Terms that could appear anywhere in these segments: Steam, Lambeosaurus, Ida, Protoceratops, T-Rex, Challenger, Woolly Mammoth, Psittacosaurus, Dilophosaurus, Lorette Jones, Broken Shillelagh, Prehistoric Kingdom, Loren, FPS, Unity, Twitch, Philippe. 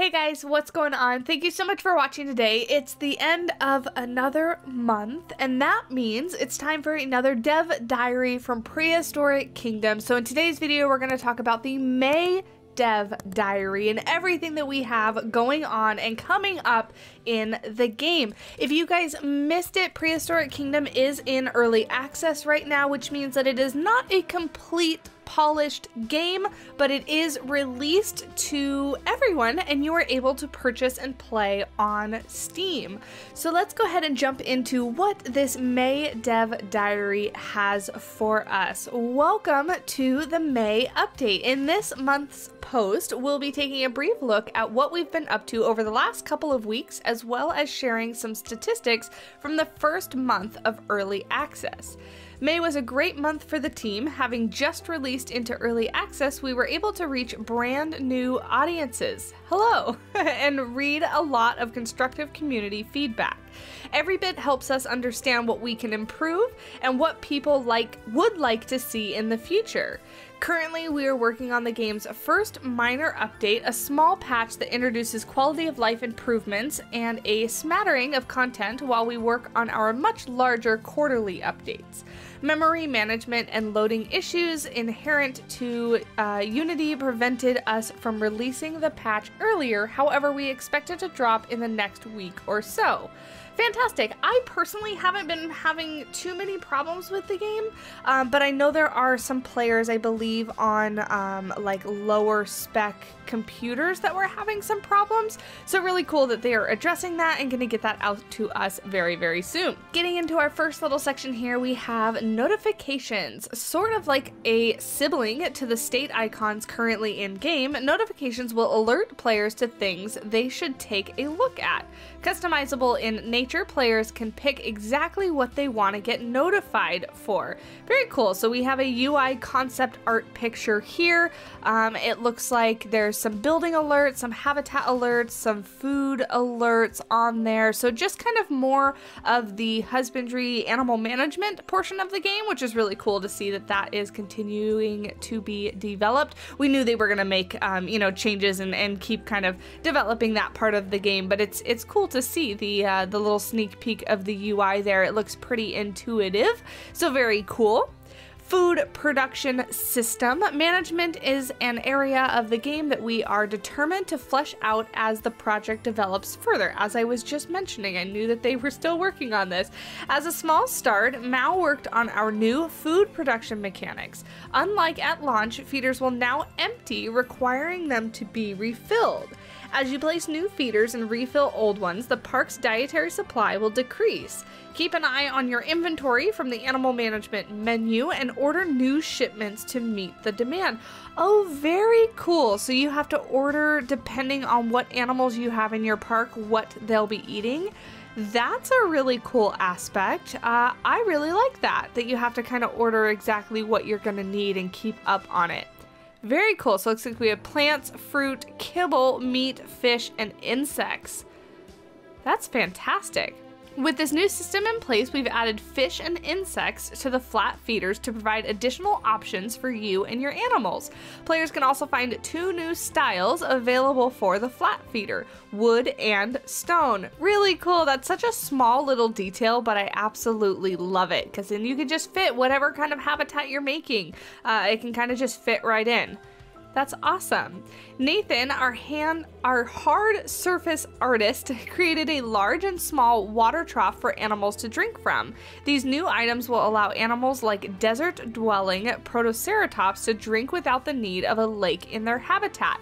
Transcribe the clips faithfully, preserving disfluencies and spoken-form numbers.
Hey guys, what's going on? Thank you so much for watching today. It's the end of another month, and that means it's time for another Dev Diary from Prehistoric Kingdom. So in today's video, we're going to talk about the May Dev Diary and everything that we have going on and coming up in the game. If you guys missed it, Prehistoric Kingdom is in early access right now, which means that it is not a complete polished game, but it is released to everyone and you are able to purchase and play on Steam. So let's go ahead and jump into what this May Dev Diary has for us. Welcome to the May update. In this month's post, we'll be taking a brief look at what we've been up to over the last couple of weeks, as well as sharing some statistics from the first month of early access. May was a great month for the team. Having just released into early access, we were able to reach brand new audiences, hello, and read a lot of constructive community feedback. Every bit helps us understand what we can improve and what people like would like to see in the future. Currently, we are working on the game's first minor update, a small patch that introduces quality of life improvements and a smattering of content while we work on our much larger quarterly updates. Memory management and loading issues inherent to uh, Unity prevented us from releasing the patch earlier, however we expect it to drop in the next week or so. Fantastic. I personally haven't been having too many problems with the game, um, but I know there are some players, I believe, on um, like lower spec computers that were having some problems. So really cool that they are addressing that and going to get that out to us very, very soon. Getting into our first little section here, we have notifications, sort of like a sibling to the state icons currently in game. Notifications will alert players to things they should take a look at. Customizable in nature, players can pick exactly what they want to get notified for. Very cool. So we have a U I concept art picture here. Um, it looks like there's some building alerts, some habitat alerts, some food alerts on there. So just kind of more of the husbandry animal management portion of the game, which is really cool to see that that is continuing to be developed. We knew they were going to make, um, you know, changes and, and keep kind of developing that part of the game, but it's it's cool to see the, uh, the little sneak peek of the U I there. It looks pretty intuitive, so very cool. Food production system management is an area of the game that we are determined to flesh out as the project develops further. As I was just mentioning, I knew that they were still working on this. As a small start, Mao worked on our new food production mechanics. Unlike at launch, feeders will now empty, requiring them to be refilled. As you place new feeders and refill old ones, the park's dietary supply will decrease. Keep an eye on your inventory from the animal management menu and order new shipments to meet the demand. Oh, very cool. So you have to order depending on what animals you have in your park, what they'll be eating. That's a really cool aspect. Uh, I really like that, that you have to kind of order exactly what you're going to need and keep up on it. Very cool. So it looks like we have plants, fruit, kibble, meat, fish, and insects. That's fantastic. With this new system in place, we've added fish and insects to the flat feeders to provide additional options for you and your animals. Players can also find two new styles available for the flat feeder, wood and stone. Really cool. That's such a small little detail, but I absolutely love it because then you can just fit whatever kind of habitat you're making. Uh, it can kind of just fit right in. That's awesome. Nathan, our hand, our hard surface artist, created a large and small water trough for animals to drink from. These new items will allow animals like desert-dwelling Protoceratops to drink without the need of a lake in their habitat.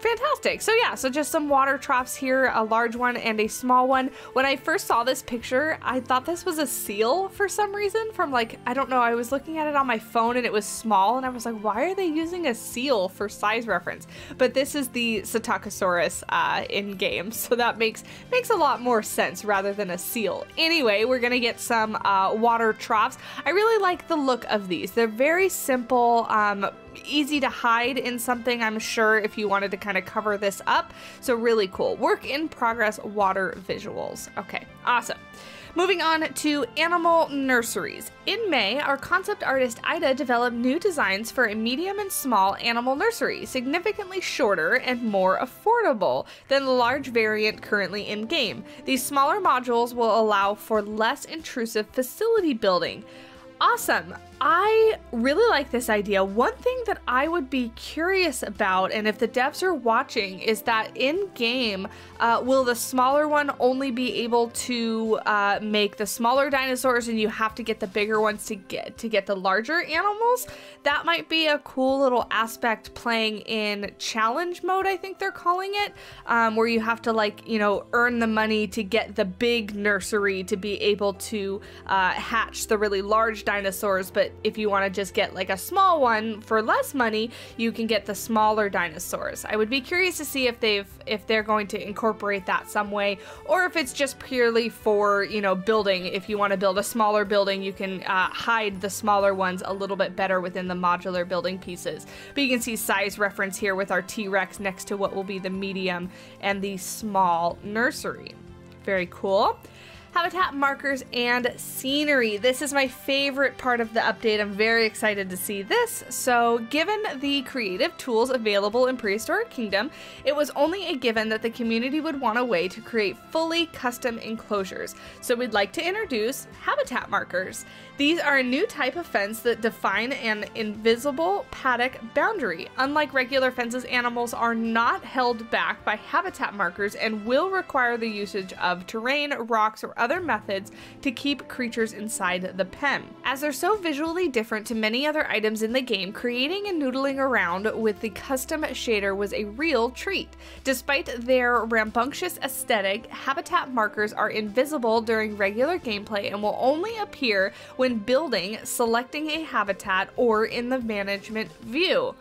Fantastic. So yeah, so just some water troughs here, a large one and a small one. When I first saw this picture, I thought this was a seal for some reason from like, I don't know, I was looking at it on my phone and it was small and I was like, why are they using a seal for size reference? But this is the Psittacosaurus uh, in game. So that makes, makes a lot more sense rather than a seal. Anyway, we're going to get some uh, water troughs. I really like the look of these. They're very simple, um, easy to hide in something, I'm sure, if you wanted to kind of cover this up. So really cool. Work in progress water visuals. Okay, awesome. Moving on to animal nurseries. In May, our concept artist Ida developed new designs for a medium and small animal nursery, significantly shorter and more affordable than the large variant currently in game. These smaller modules will allow for less intrusive facility building. Awesome. I really like this idea. One thing that I would be curious about, and if the devs are watching, is that in game, uh, will the smaller one only be able to uh, make the smaller dinosaurs and you have to get the bigger ones to get to get the larger animals? That might be a cool little aspect playing in challenge mode, I think they're calling it, um, where you have to, like, you know, earn the money to get the big nursery to be able to uh, hatch the really large dinosaurs, but if you want to just get like a small one for less money, you can get the smaller dinosaurs. I would be curious to see if they've if they're going to incorporate that some way, or if it's just purely for, you know, building. If you want to build a smaller building, you can uh, hide the smaller ones a little bit better within the modular building pieces. But you can see size reference here with our T-Rex next to what will be the medium and the small nursery. Very cool. Habitat markers and scenery. This is my favorite part of the update. I'm very excited to see this. So, given the creative tools available in Prehistoric Kingdom, it was only a given that the community would want a way to create fully custom enclosures. So we'd like to introduce habitat markers. These are a new type of fence that define an invisible paddock boundary. Unlike regular fences, animals are not held back by habitat markers and will require the usage of terrain, rocks, or other methods to keep creatures inside the pen. As they're so visually different to many other items in the game, creating and noodling around with the custom shader was a real treat. Despite their rambunctious aesthetic, habitat markers are invisible during regular gameplay and will only appear when building, selecting a habitat, or in the management view.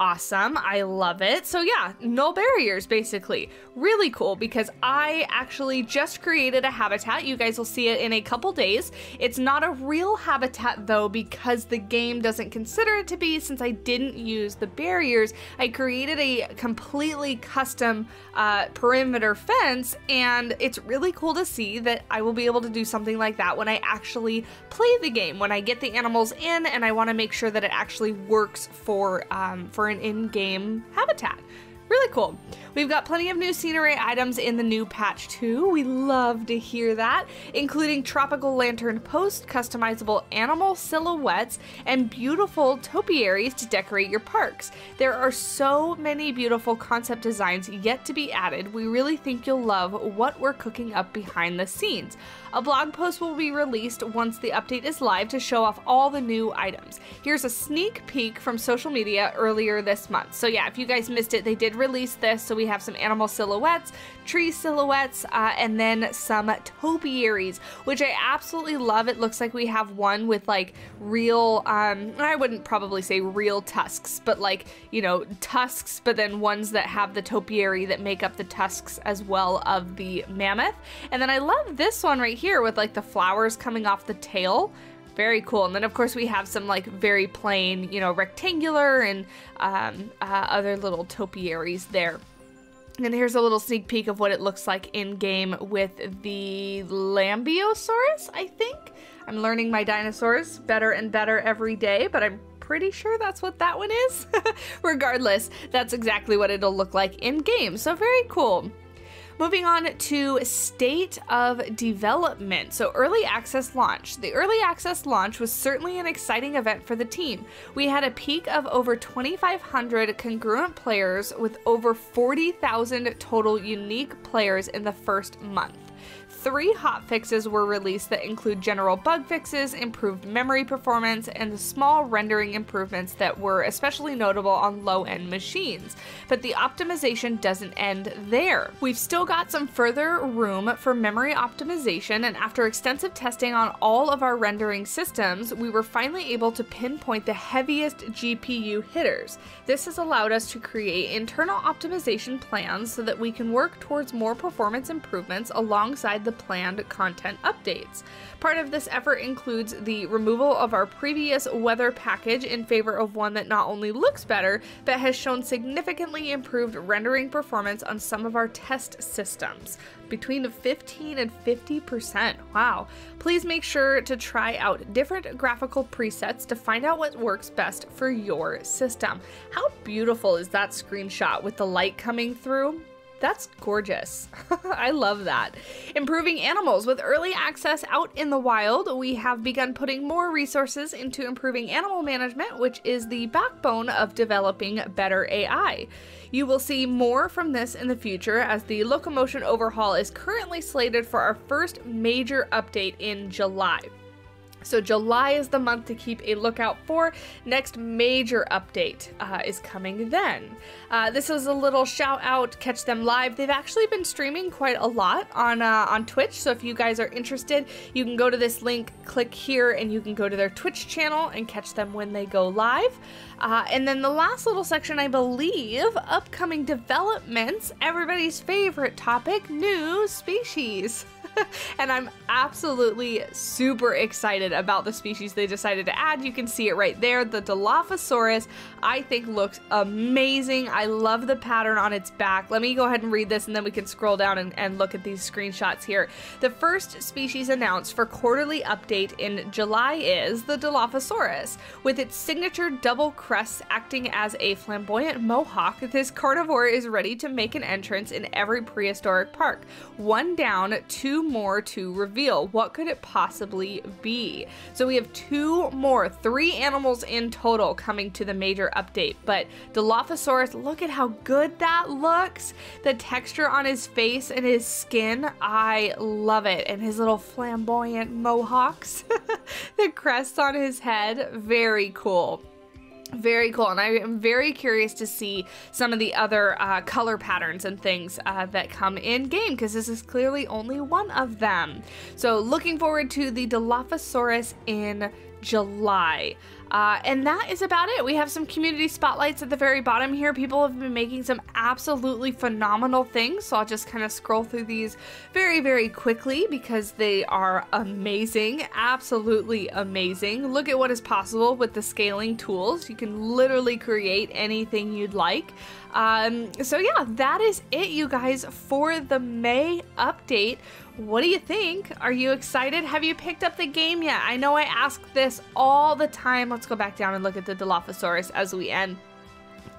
Awesome. I love it. So yeah, no barriers basically. Really cool, because I actually just created a habitat. You guys will see it in a couple days. It's not a real habitat though, because the game doesn't consider it to be, since I didn't use the barriers. I created a completely custom uh, perimeter fence, and it's really cool to see that I will be able to do something like that when I actually play the game, when I get the animals in and I want to make sure that it actually works for, um, for an in-game habitat. Really cool. We've got plenty of new scenery items in the new patch too. We love to hear that, including tropical lantern posts, customizable animal silhouettes, and beautiful topiaries to decorate your parks. There are so many beautiful concept designs yet to be added. We really think you'll love what we're cooking up behind the scenes. A blog post will be released once the update is live to show off all the new items. Here's a sneak peek from social media earlier this month. So yeah, if you guys missed it, they did release this. So we have some animal silhouettes, tree silhouettes, uh, and then some topiaries, which I absolutely love. It looks like we have one with like real, um, I wouldn't probably say real tusks, but like, you know, tusks, but then ones that have the topiary that make up the tusks as well of the mammoth. And then I love this one right here. Here with like the flowers coming off the tail. Very cool. And then of course we have some like very plain, you know, rectangular and um, uh, other little topiaries there. And here's a little sneak peek of what it looks like in game with the Lambeosaurus, I think. I'm learning my dinosaurs better and better every day, but I'm pretty sure that's what that one is. Regardless, that's exactly what it'll look like in game. So very cool. Moving on to state of development. So early access launch. The early access launch was certainly an exciting event for the team. We had a peak of over twenty-five hundred congruent players with over forty thousand total unique players in the first month. Three hotfixes were released that include general bug fixes, improved memory performance, and the small rendering improvements that were especially notable on low-end machines. But the optimization doesn't end there. We've still got some further room for memory optimization, and after extensive testing on all of our rendering systems, we were finally able to pinpoint the heaviest G P U hitters. This has allowed us to create internal optimization plans so that we can work towards more performance improvements alongside the the planned content updates. Part of this effort includes the removal of our previous weather package in favor of one that not only looks better, but has shown significantly improved rendering performance on some of our test systems, between fifteen and fifty percent. Wow. Please make sure to try out different graphical presets to find out what works best for your system. How beautiful is that screenshot with the light coming through? That's gorgeous. I love that. Improving animals. With early access out in the wild, we have begun putting more resources into improving animal management, which is the backbone of developing better A I. You will see more from this in the future, as the locomotion overhaul is currently slated for our first major update in July. So July is the month to keep a lookout for. Next major update uh, is coming then. Uh, this is a little shout out, catch them live. They've actually been streaming quite a lot on, uh, on Twitch. So if you guys are interested, you can go to this link, click here, and you can go to their Twitch channel and catch them when they go live. Uh, and then the last little section, I believe, upcoming developments, everybody's favorite topic, new species. And I'm absolutely super excited about the species they decided to add. You can see it right there. The Dilophosaurus, I think, looks amazing. I love the pattern on its back. Let me go ahead and read this, and then we can scroll down and, and look at these screenshots here. The first species announced for quarterly update in July is the Dilophosaurus. With its signature double crest acting as a flamboyant mohawk, this carnivore is ready to make an entrance in every prehistoric park. One down, two more to reveal. What could it possibly be? So we have two more, three animals in total coming to the major update. But Dilophosaurus, look at how good that looks. The texture on his face and his skin, I love it. And his little flamboyant mohawks, the crests on his head, very cool. Very cool, and I am very curious to see some of the other uh, color patterns and things uh, that come in game, because this is clearly only one of them. So looking forward to the Dilophosaurus in July. Uh, and that is about it. We have some community spotlights at the very bottom here. People have been making some absolutely phenomenal things, so I'll just kind of scroll through these very, very quickly because they are amazing, absolutely amazing. Look at what is possible with the scaling tools. You can literally create anything you'd like. Um, so yeah, that is it, you guys, for the May update. What do you think? Are you excited? Have you picked up the game yet? I know I ask this all the time. Let's go back down and look at the Dilophosaurus as we end.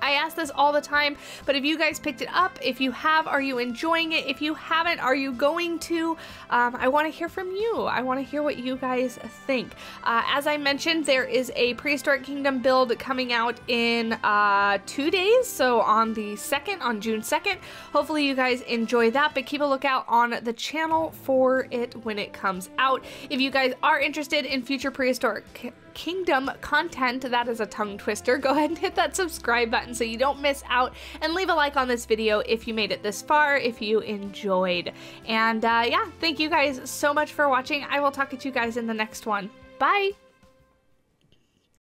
I ask this all the time, but if you guys picked it up, if you have, are you enjoying it? If you haven't, are you going to? Um, I want to hear from you. I want to hear what you guys think. Uh, as I mentioned, there is a Prehistoric Kingdom build coming out in uh, two days. So on the second, on June second, hopefully you guys enjoy that, but keep a lookout on the channel for it when it comes out. If you guys are interested in future Prehistoric Kingdom content, that is a tongue twister, go ahead and hit that subscribe button so you don't miss out, and leave a like on this video if you made it this far, if you enjoyed. And uh, yeah, thank you guys so much for watching. I will talk to you guys in the next one. Bye!